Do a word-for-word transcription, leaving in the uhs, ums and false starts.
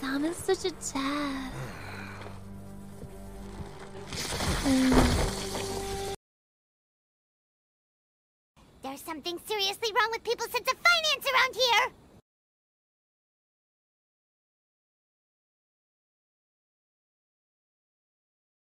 Sam is such a dad. There's something seriously wrong with people's sense of finance around here!